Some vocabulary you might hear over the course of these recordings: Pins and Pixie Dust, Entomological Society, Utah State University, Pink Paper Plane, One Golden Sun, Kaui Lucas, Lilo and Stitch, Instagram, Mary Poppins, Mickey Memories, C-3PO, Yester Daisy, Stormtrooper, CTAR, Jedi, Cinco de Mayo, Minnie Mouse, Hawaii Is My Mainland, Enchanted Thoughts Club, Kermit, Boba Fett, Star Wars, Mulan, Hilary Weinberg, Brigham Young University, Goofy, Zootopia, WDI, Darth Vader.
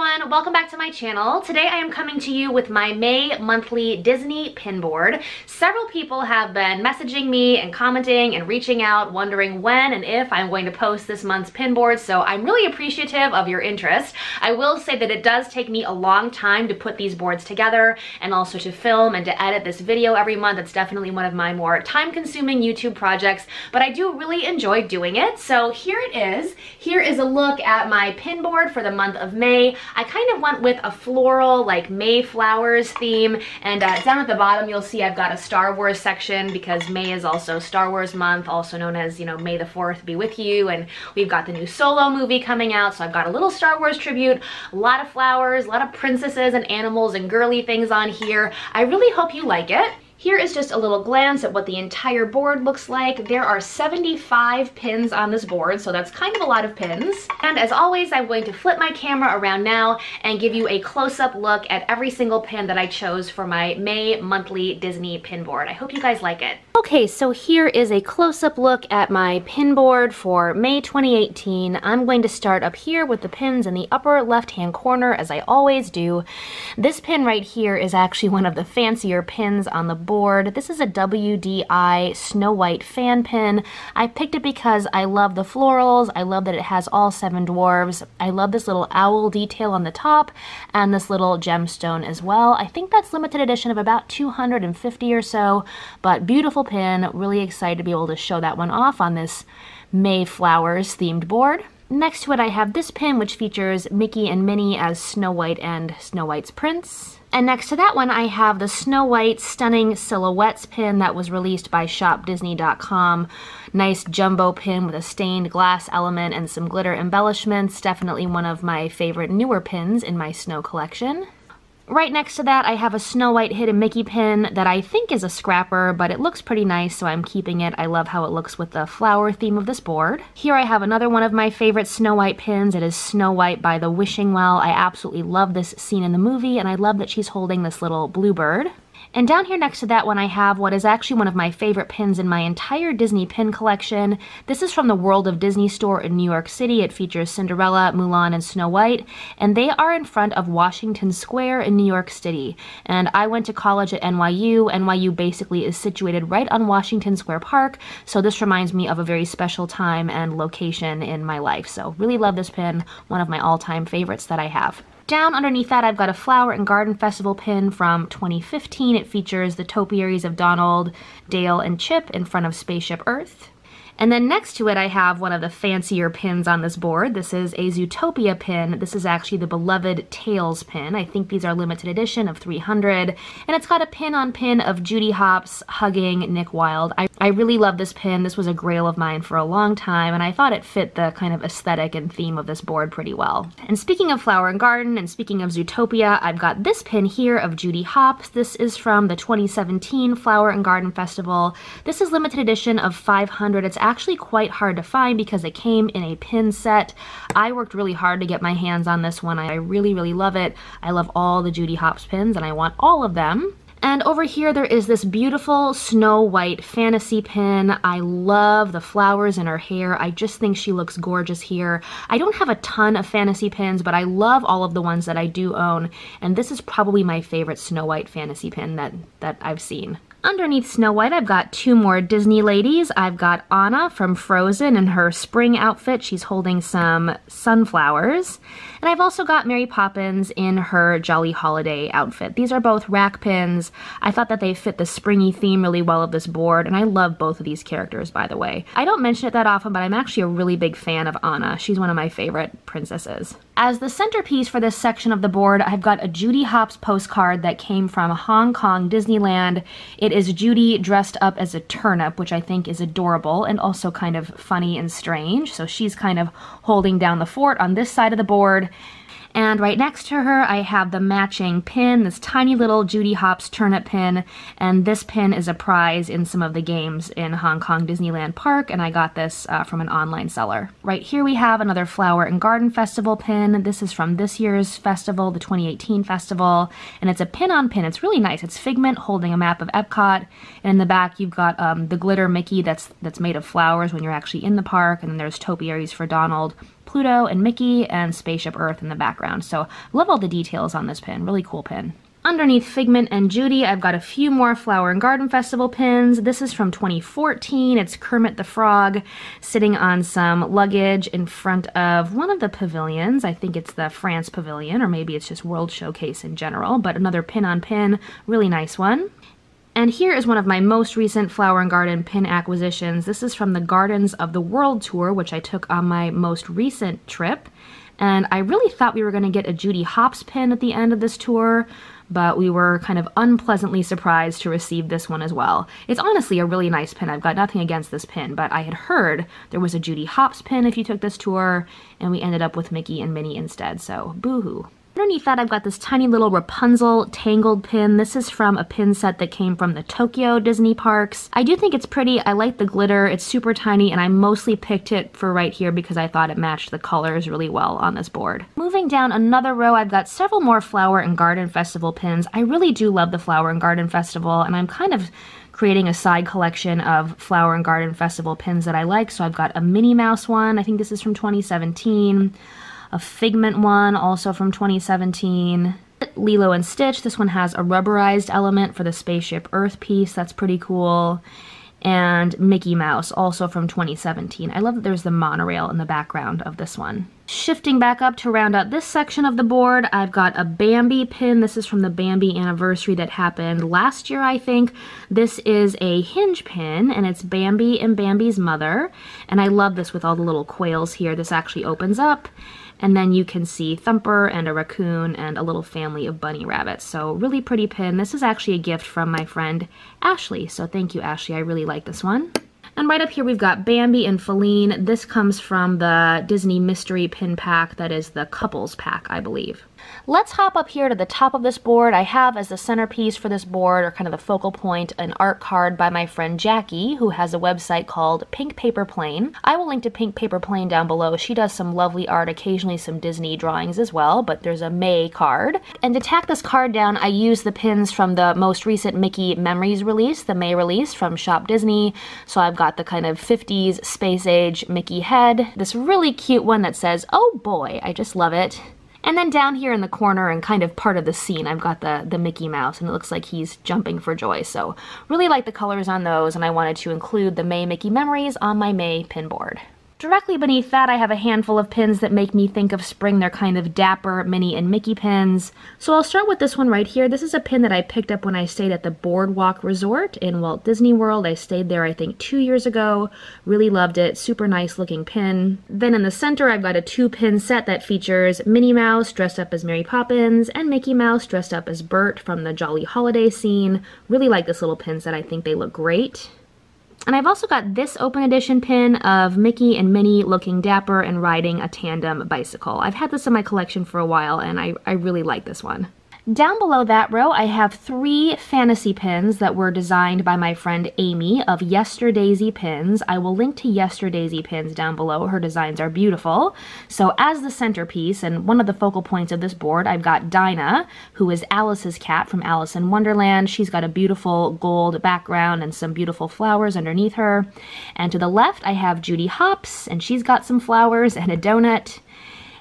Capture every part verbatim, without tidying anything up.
everyone, welcome back to my channel. Today I am coming to you with my May monthly Disney pin board. Several people have been messaging me and commenting and reaching out, wondering when and if I'm going to post this month's pin board, so I'm really appreciative of your interest. I will say that it does take me a long time to put these boards together and also to film and to edit this video every month. It's definitely one of my more time-consuming YouTube projects, but I do really enjoy doing it. So here it is. Here is a look at my pin board for the month of May. I kind of went with a floral, like May flowers theme, and uh, down at the bottom you'll see I've got a Star Wars section because May is also Star Wars month, also known as, you know, May the fourth be with you, and we've got the new Solo movie coming out, so I've got a little Star Wars tribute, a lot of flowers, a lot of princesses and animals and girly things on here. I really hope you like it. Here is just a little glance at what the entire board looks like. There are seventy-five pins on this board, so that's kind of a lot of pins. And as always, I'm going to flip my camera around now and give you a close-up look at every single pin that I chose for my May monthly Disney pin board. I hope you guys like it. Okay, so here is a close-up look at my pin board for May twenty eighteen. I'm going to start up here with the pins in the upper left-hand corner, as I always do. This pin right here is actually one of the fancier pins on the board. Board. This is a W D I Snow White fan pin. I picked it because I love the florals, I love that it has all seven dwarves, I love this little owl detail on the top, and this little gemstone as well. I think that's limited edition of about two hundred fifty or so, but beautiful pin. Really excited to be able to show that one off on this May flowers themed board. Next to it I have this pin, which features Mickey and Minnie as Snow White and Snow White's Prince. And next to that one, I have the Snow White Stunning Silhouettes pin that was released by Shop Disney dot com. Nice jumbo pin with a stained glass element and some glitter embellishments. Definitely one of my favorite newer pins in my snow collection. Right next to that, I have a Snow White Hidden Mickey pin that I think is a scrapper, but it looks pretty nice, so I'm keeping it. I love how it looks with the flower theme of this board. Here I have another one of my favorite Snow White pins. It is Snow White by the Wishing Well. I absolutely love this scene in the movie, and I love that she's holding this little bluebird. And down here next to that one, I have what is actually one of my favorite pins in my entire Disney pin collection. This is from the World of Disney store in New York City. It features Cinderella, Mulan, and Snow White, and they are in front of Washington Square in New York City. And I went to college at N Y U. N Y U basically is situated right on Washington Square Park, so this reminds me of a very special time and location in my life. So really love this pin, one of my all-time favorites that I have. Down underneath that, I've got a Flower and Garden Festival pin from twenty fifteen. It features the topiaries of Donald, Dale, and Chip in front of Spaceship Earth. And then next to it, I have one of the fancier pins on this board. This is a Zootopia pin. This is actually the beloved Tails pin. I think these are limited edition of three hundred. And it's got a pin-on-pin of Judy Hopps hugging Nick Wilde. I, I really love this pin. This was a grail of mine for a long time, and I thought it fit the kind of aesthetic and theme of this board pretty well. And speaking of Flower and Garden, and speaking of Zootopia, I've got this pin here of Judy Hopps. This is from the twenty seventeen Flower and Garden Festival. This is limited edition of five hundred. It's actually quite hard to find because it came in a pin set. I worked really hard to get my hands on this one. I really, really love it. I love all the Judy Hopps pins and I want all of them. And over here there is this beautiful Snow White fantasy pin. I love the flowers in her hair. I just think she looks gorgeous here. I don't have a ton of fantasy pins, but I love all of the ones that I do own, and this is probably my favorite Snow White fantasy pin that, that I've seen. Underneath Snow White, I've got two more Disney ladies. I've got Anna from Frozen in her spring outfit. She's holding some sunflowers. And I've also got Mary Poppins in her Jolly Holiday outfit. These are both rack pins. I thought that they fit the springy theme really well of this board, and I love both of these characters, by the way. I don't mention it that often, but I'm actually a really big fan of Anna. She's one of my favorite princesses. As the centerpiece for this section of the board, I've got a Judy Hopps postcard that came from Hong Kong Disneyland. It It is Judy dressed up as a turnip, which I think is adorable and also kind of funny and strange. So she's kind of holding down the fort on this side of the board. And right next to her, I have the matching pin, this tiny little Judy Hopps turnip pin, and this pin is a prize in some of the games in Hong Kong Disneyland Park, and I got this uh, from an online seller. Right here we have another Flower and Garden Festival pin. This is from this year's festival, the twenty eighteen festival, and it's a pin-on-pin. It's really nice. It's Figment holding a map of Epcot, and in the back you've got um, the glitter Mickey that's, that's made of flowers when you're actually in the park, and then there's topiaries for Donald. Pluto and Mickey and Spaceship Earth in the background. So I love all the details on this pin. Really cool pin. Underneath Figment and Judy, I've got a few more Flower and Garden Festival pins. This is from twenty fourteen. It's Kermit the Frog sitting on some luggage in front of one of the pavilions. I think it's the France Pavilion, or maybe it's just World Showcase in general, but another pin-on-pin, really nice one. And here is one of my most recent Flower and Garden pin acquisitions. This is from the Gardens of the World Tour, which I took on my most recent trip. And I really thought we were going to get a Judy Hopps pin at the end of this tour, but we were kind of unpleasantly surprised to receive this one as well. It's honestly a really nice pin. I've got nothing against this pin, but I had heard there was a Judy Hopps pin if you took this tour, and we ended up with Mickey and Minnie instead, so boo-hoo. Underneath that, I've got this tiny little Rapunzel tangled pin. This is from a pin set that came from the Tokyo Disney parks. I do think it's pretty. I like the glitter. It's super tiny, and I mostly picked it for right here because I thought it matched the colors really well on this board. Moving down another row, I've got several more Flower and Garden Festival pins. I really do love the Flower and Garden Festival, and I'm kind of creating a side collection of Flower and Garden Festival pins that I like. So I've got a Minnie Mouse one. I think this is from twenty seventeen. A Figment one, also from twenty seventeen. Lilo and Stitch, this one has a rubberized element for the Spaceship Earth piece, that's pretty cool. And Mickey Mouse, also from twenty seventeen. I love that there's the monorail in the background of this one. Shifting back up to round out this section of the board, I've got a Bambi pin. This is from the Bambi anniversary that happened last year, I think. This is a hinge pin, and it's Bambi and Bambi's mother. And I love this with all the little quails here. This actually opens up, and then you can see Thumper and a raccoon and a little family of bunny rabbits. So really pretty pin. This is actually a gift from my friend Ashley. So thank you, Ashley. I really like this one. And right up here, we've got Bambi and Feline. This comes from the Disney Mystery Pin Pack. That is the couples pack, I believe. Let's hop up here to the top of this board. I have as the centerpiece for this board, or kind of the focal point, an art card by my friend Jackie, who has a website called Pink Paper Plane. I will link to Pink Paper Plane down below. She does some lovely art, occasionally some Disney drawings as well, but there's a May card. And to tack this card down, I use the pins from the most recent Mickey Memories release, the May release from ShopDisney. So I've got the kind of fifties space age Mickey head, this really cute one that says, "Oh boy," I just love it. And then down here in the corner and kind of part of the scene, I've got the, the Mickey Mouse, and it looks like he's jumping for joy. So really like the colors on those, and I wanted to include the May Mickey Memories on my May pin board. Directly beneath that, I have a handful of pins that make me think of spring. They're kind of dapper Minnie and Mickey pins. So I'll start with this one right here. This is a pin that I picked up when I stayed at the Boardwalk Resort in Walt Disney World. I stayed there, I think, two years ago. Really loved it. Super nice looking pin. Then in the center, I've got a two-pin set that features Minnie Mouse dressed up as Mary Poppins and Mickey Mouse dressed up as Bert from the Jolly Holiday scene. Really like this little pin set. I think they look great. And I've also got this open edition pin of Mickey and Minnie looking dapper and riding a tandem bicycle. I've had this in my collection for a while, and I, I really like this one. Down below that row, I have three fantasy pins that were designed by my friend Amy of Yester Daisy Pins. I will link to Yester Daisy Pins down below. Her designs are beautiful. So as the centerpiece and one of the focal points of this board, I've got Dinah, who is Alice's cat from Alice in Wonderland. She's got a beautiful gold background and some beautiful flowers underneath her. And to the left, I have Judy Hopps, and she's got some flowers and a donut.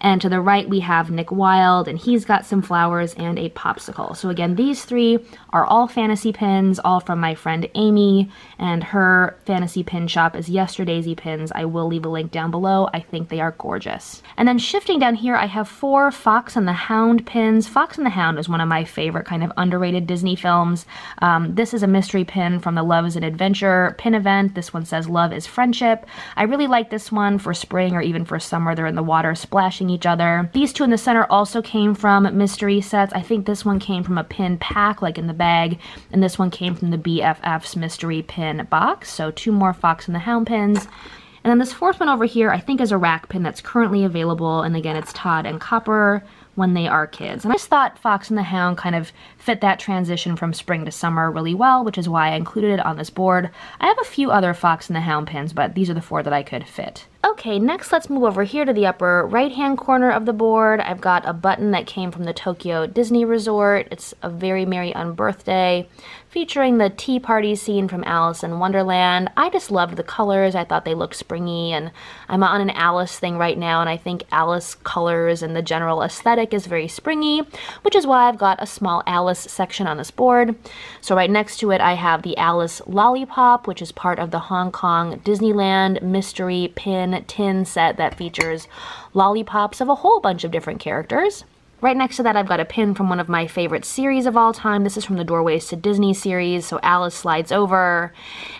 And to the right, we have Nick Wilde, and he's got some flowers and a popsicle. So again, these three are all fantasy pins, all from my friend Amy, and her fantasy pin shop is Yester Daisy Pins. I will leave a link down below. I think they are gorgeous. And then shifting down here, I have four Fox and the Hound pins. Fox and the Hound is one of my favorite kind of underrated Disney films. Um, this is a mystery pin from the Love is an Adventure pin event. This one says, "Love is Friendship." I really like this one for spring or even for summer. They're in the water splashing each other. These two in the center also came from mystery sets. I think this one came from a pin pack, like in the bag, and this one came from the B F F's mystery pin box. So two more Fox and the Hound pins. And then this fourth one over here, I think, is a rack pin that's currently available, and again, it's Todd and Copper when they are kids. And I just thought Fox and the Hound kind of fit that transition from spring to summer really well, which is why I included it on this board. I have a few other Fox and the Hound pins, but these are the four that I could fit. Okay, next let's move over here to the upper right-hand corner of the board. I've got a button that came from the Tokyo Disney Resort. It's a Very Merry Unbirthday, featuring the tea party scene from Alice in Wonderland. I just loved the colors. I thought they looked springy, and I'm on an Alice thing right now, and I think Alice colors and the general aesthetic is very springy, which is why I've got a small Alice section on this board. So right next to it, I have the Alice Lollipop, which is part of the Hong Kong Disneyland mystery pin tin set that features lollipops of a whole bunch of different characters. Right next to that, I've got a pin from one of my favorite series of all time. This is from the Doorways to Disney series, so Alice slides over,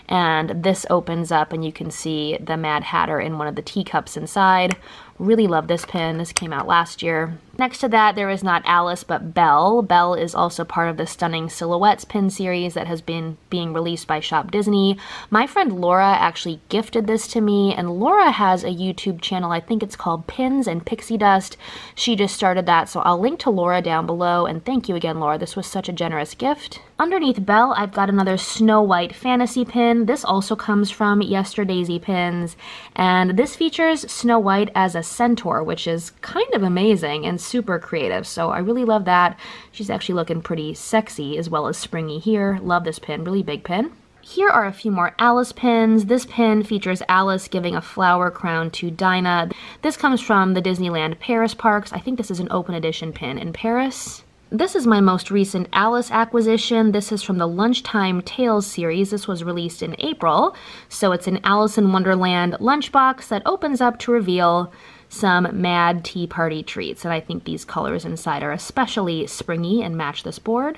and this opens up, and you can see the Mad Hatter in one of the teacups inside. Really love this pin. This came out last year. Next to that, there is not Alice, but Belle. Belle is also part of the Stunning Silhouettes pin series that has been being released by Shop Disney. My friend Laura actually gifted this to me, and Laura has a YouTube channel. I think it's called Pins and Pixie Dust. She just started that, so I'll link to Laura down below, and thank you again, Laura. This was such a generous gift. Underneath Belle, I've got another Snow White fantasy pin. This also comes from Yester Daisy pins, and this features Snow White as a centaur, which is kind of amazing and super creative, so I really love that. She's actually looking pretty sexy as well as springy here. Love this pin, really big pin. Here are a few more Alice pins. This pin features Alice giving a flower crown to Dinah. This comes from the Disneyland Paris parks. I think this is an open edition pin in Paris. This is my most recent Alice acquisition. This is from the Lunchtime Tales series. This was released in April, so it's an Alice in Wonderland lunchbox that opens up to reveal some mad tea party treats, and I think these colors inside are especially springy and match this board.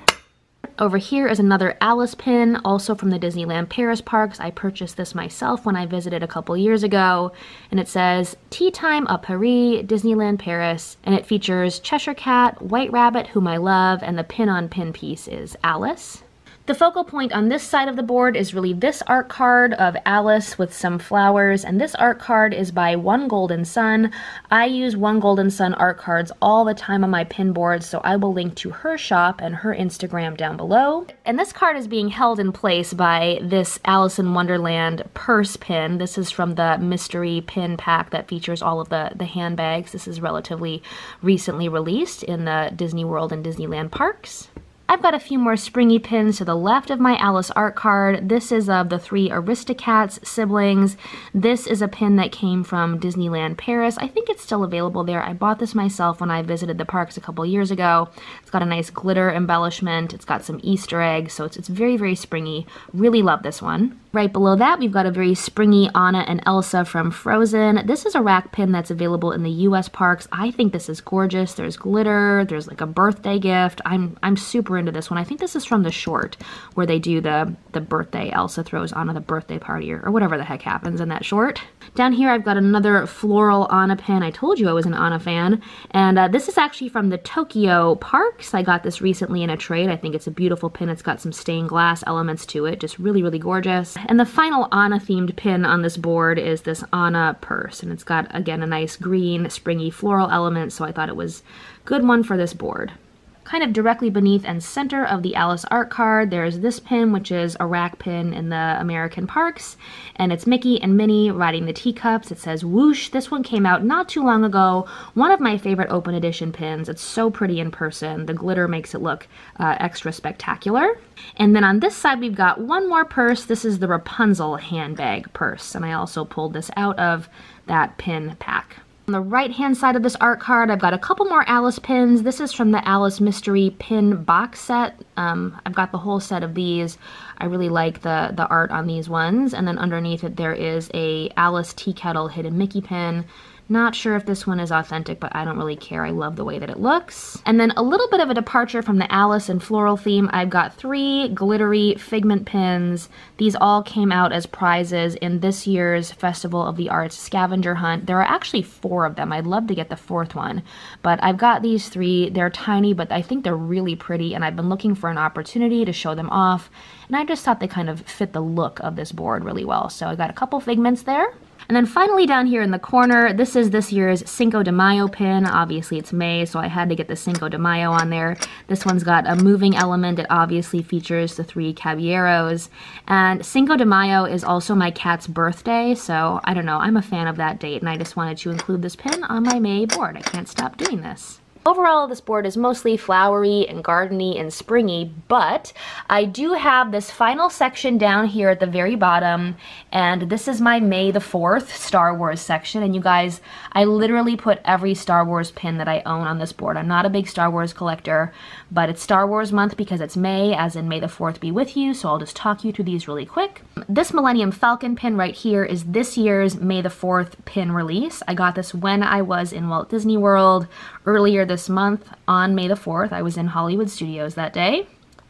Over here is another Alice pin, also from the Disneyland Paris parks. I purchased this myself when I visited a couple years ago, and it says, "Tea Time à Paris, Disneyland Paris," and it features Cheshire Cat, White Rabbit, whom I love, and the pin-on-pin piece is Alice. The focal point on this side of the board is really this art card of Alice with some flowers, and this art card is by One Golden Sun. I use One Golden Sun art cards all the time on my pin boards, so I will link to her shop and her Instagram down below. And this card is being held in place by this Alice in Wonderland purse pin. This is from the mystery pin pack that features all of the, the handbags. This is relatively recently released in the Disney World and Disneyland parks. I've got a few more springy pins to the left of my Alice art card. This is of the three Aristocats siblings. This is a pin that came from Disneyland Paris. I think it's still available there. I bought this myself when I visited the parks a couple years ago. It's got a nice glitter embellishment. It's got some Easter eggs, so it's, it's very, very springy. Really love this one. Right below that, we've got a very springy Anna and Elsa from Frozen. This is a rack pin that's available in the U S parks. I think this is gorgeous. There's glitter. There's like a birthday gift. I'm I'm super into this one. I think this is from the short where they do the, the birthday. Elsa throws Anna the birthday party or, or whatever the heck happens in that short. Down here, I've got another floral Anna pin. I told you I was an Anna fan. And uh, this is actually from the Tokyo parks. I got this recently in a trade. I think it's a beautiful pin. It's got some stained glass elements to it. Just really, really gorgeous. And the final Anna-themed pin on this board is this Anna purse, and it's got, again, a nice green, springy floral element, so I thought it was a good one for this board. Kind of directly beneath and center of the Alice art card, there's this pin, which is a rack pin in the American parks, and it's Mickey and Minnie riding the teacups. It says whoosh. This one came out not too long ago. One of my favorite open edition pins. It's so pretty in person. The glitter makes it look uh, extra spectacular. And then on this side, we've got one more purse. This is the Rapunzel handbag purse, and I also pulled this out of that pin pack. On the right-hand side of this art card, I've got a couple more Alice pins. This is from the Alice Mystery Pin Box Set. Um, I've got the whole set of these. I really like the, the art on these ones. And then underneath it, there is a Alice Tea Kettle Hidden Mickey pin. Not sure if this one is authentic, but I don't really care. I love the way that it looks. And then a little bit of a departure from the Alice and floral theme. I've got three glittery figment pins. These all came out as prizes in this year's Festival of the Arts scavenger hunt. There are actually four of them. I'd love to get the fourth one, but I've got these three. They're tiny, but I think they're really pretty, and I've been looking for an opportunity to show them off, and I just thought they kind of fit the look of this board really well. So I got a couple figments there. And then finally down here in the corner, this is this year's Cinco de Mayo pin. Obviously it's May, so I had to get the Cinco de Mayo on there. This one's got a moving element. It obviously features the three caballeros. And Cinco de Mayo is also my cat's birthday, so I don't know, I'm a fan of that date, and I just wanted to include this pin on my May board. I can't stop doing this. Overall, this board is mostly flowery and gardeny and springy, but I do have this final section down here at the very bottom, and this is my May the fourth Star Wars section. And you guys, I literally put every Star Wars pin that I own on this board. I'm not a big Star Wars collector, but it's Star Wars month because it's May, as in May the fourth be with you, so I'll just talk you through these really quick. This Millennium Falcon pin right here is this year's May the fourth pin release. I got this when I was in Walt Disney World earlier this This month on May the fourth. I was in Hollywood Studios that day.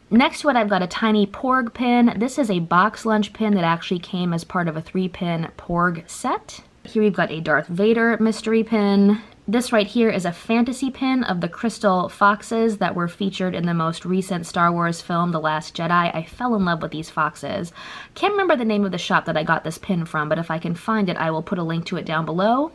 Next to it, I've got a tiny Porg pin. This is a Box Lunch pin that actually came as part of a three-pin Porg set. Here we've got a Darth Vader mystery pin. This right here is a fantasy pin of the crystal foxes that were featured in the most recent Star Wars film, The Last Jedi. I fell in love with these foxes. Can't remember the name of the shop that I got this pin from, but if I can find it, I will put a link to it down below.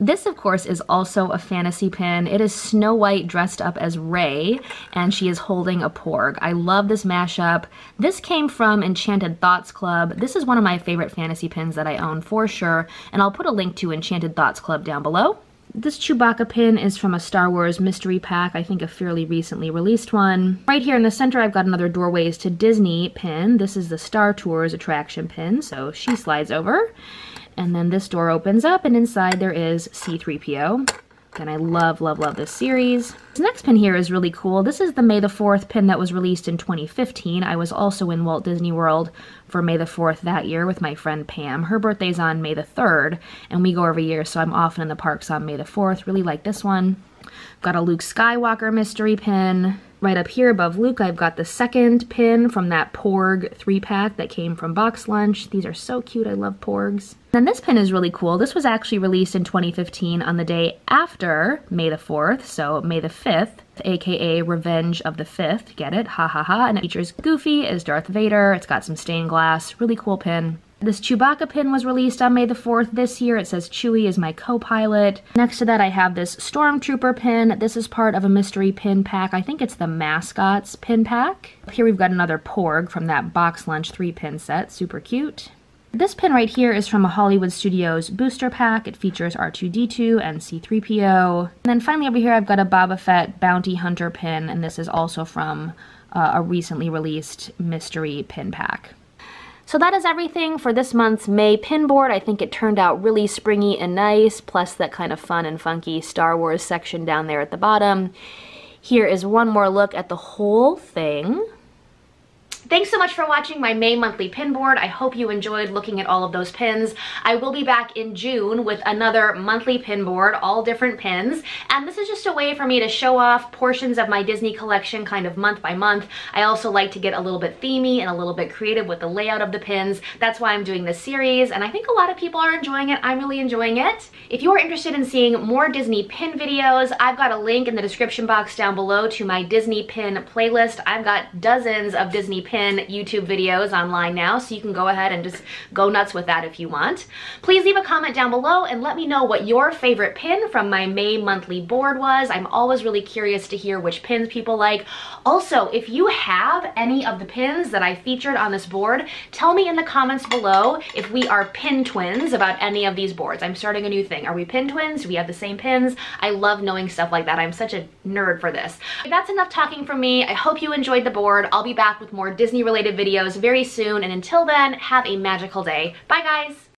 This, of course, is also a fantasy pin. It is Snow White dressed up as Rey, and she is holding a Porg. I love this mashup. This came from Enchanted Thoughts Club. This is one of my favorite fantasy pins that I own for sure, and I'll put a link to Enchanted Thoughts Club down below. This Chewbacca pin is from a Star Wars mystery pack, I think a fairly recently released one. Right here in the center, I've got another Doorways to Disney pin. This is the Star Tours attraction pin, so she slides over. And then this door opens up, and inside there is C three P O. And I love, love, love this series. This next pin here is really cool. This is the May the fourth pin that was released in twenty fifteen. I was also in Walt Disney World for May the fourth that year with my friend Pam. Her birthday's on May the third, and we go every year, so I'm often in the parks on May the fourth. Really like this one. Got a Luke Skywalker mystery pin. Right up here above Luke, I've got the second pin from that Porg three-pack that came from Box Lunch. These are so cute. I love Porgs. Then this pin is really cool. This was actually released in twenty fifteen on the day after May the fourth, so May the fifth, aka Revenge of the fifth. Get it? Ha ha ha. And it features Goofy as Darth Vader. It's got some stained glass. Really cool pin. This Chewbacca pin was released on May the fourth this year. It says Chewie is my co-pilot. Next to that, I have this Stormtrooper pin. This is part of a mystery pin pack. I think it's the Mascots pin pack. Here we've got another Porg from that Box Lunch three-pin set. Super cute. This pin right here is from a Hollywood Studios booster pack. It features R two D two and C three P O. And then finally over here, I've got a Boba Fett Bounty Hunter pin, and this is also from uh, a recently released mystery pin pack. So that is everything for this month's May pin board. I think it turned out really springy and nice, plus that kind of fun and funky Star Wars section down there at the bottom. Here is one more look at the whole thing. Thanks so much for watching my May monthly pin board. I hope you enjoyed looking at all of those pins. I will be back in June with another monthly pin board, all different pins. And this is just a way for me to show off portions of my Disney collection kind of month by month. I also like to get a little bit themey and a little bit creative with the layout of the pins. That's why I'm doing this series, and I think a lot of people are enjoying it. I'm really enjoying it. If you're interested in seeing more Disney pin videos, I've got a link in the description box down below to my Disney pin playlist. I've got dozens of Disney pin YouTube videos online now, so you can go ahead and just go nuts with that if you want. Please leave a comment down below and let me know what your favorite pin from my May monthly board was. I'm always really curious to hear which pins people like. Also, if you have any of the pins that I featured on this board, tell me in the comments below if we are pin twins about any of these boards. I'm starting a new thing. Are we pin twins? Do we have the same pins? I love knowing stuff like that. I'm such a nerd for this. That's enough talking from me. I hope you enjoyed the board. I'll be back with more Disney related videos very soon, and until then, have a magical day. Bye guys!